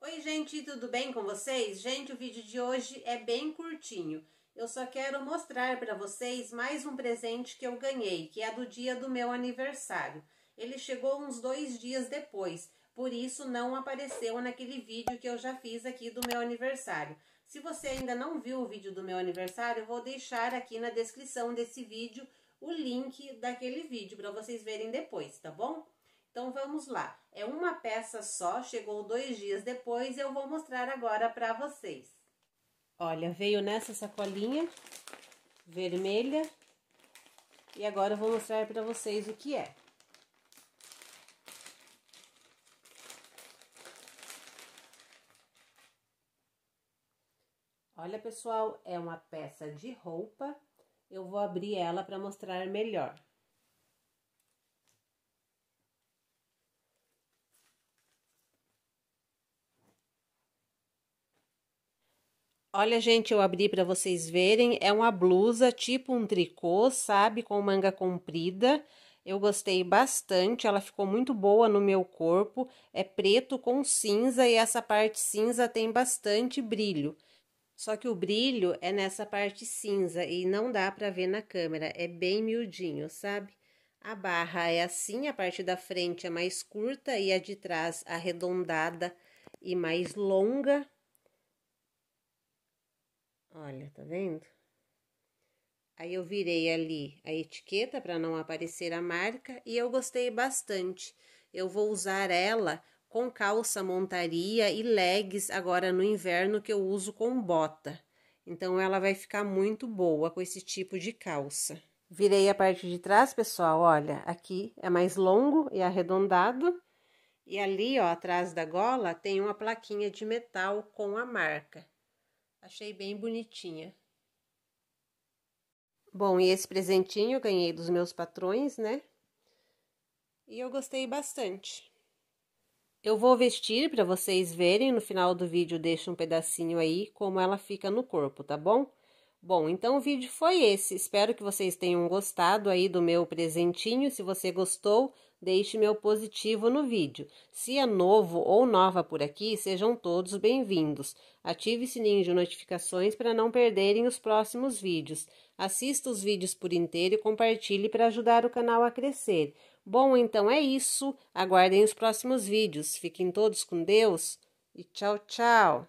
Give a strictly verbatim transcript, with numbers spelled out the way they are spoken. Oi gente, tudo bem com vocês? Gente, o vídeo de hoje é bem curtinho. Eu só quero mostrar para vocês mais um presente que eu ganhei, que é do dia do meu aniversário. Ele chegou uns dois dias depois, por isso não apareceu naquele vídeo que eu já fiz aqui do meu aniversário. Se você ainda não viu o vídeo do meu aniversário, eu vou deixar aqui na descrição desse vídeo o link daquele vídeo para vocês verem depois, tá bom? Então vamos lá, é uma peça só, chegou dois dias depois e eu vou mostrar agora para vocês. Olha, veio nessa sacolinha vermelha e agora eu vou mostrar para vocês o que é. Olha pessoal, é uma peça de roupa, eu vou abrir ela para mostrar melhor. Olha, gente, eu abri para vocês verem, é uma blusa, tipo um tricô, sabe, com manga comprida. Eu gostei bastante, ela ficou muito boa no meu corpo, é preto com cinza e essa parte cinza tem bastante brilho. Só que o brilho é nessa parte cinza e não dá para ver na câmera, é bem miudinho, sabe? A barra é assim, a parte da frente é mais curta e a de trás arredondada e mais longa. Olha, tá vendo? Aí eu virei ali a etiqueta para não aparecer a marca e eu gostei bastante. Eu vou usar ela com calça montaria e legs agora no inverno que eu uso com bota. Então ela vai ficar muito boa com esse tipo de calça. Virei a parte de trás, pessoal, olha, aqui é mais longo e arredondado. E ali, ó, atrás da gola tem uma plaquinha de metal com a marca. Achei bem bonitinha. Bom, e esse presentinho eu ganhei dos meus patrões, né? E eu gostei bastante. Eu vou vestir para vocês verem, no final do vídeo deixo um pedacinho aí como ela fica no corpo, tá bom? Bom, então o vídeo foi esse. Espero que vocês tenham gostado aí do meu presentinho. Se você gostou, deixe meu positivo no vídeo. Se é novo ou nova por aqui, sejam todos bem-vindos. Ative o sininho de notificações para não perderem os próximos vídeos. Assista os vídeos por inteiro e compartilhe para ajudar o canal a crescer. Bom, então é isso. Aguardem os próximos vídeos. Fiquem todos com Deus e tchau, tchau!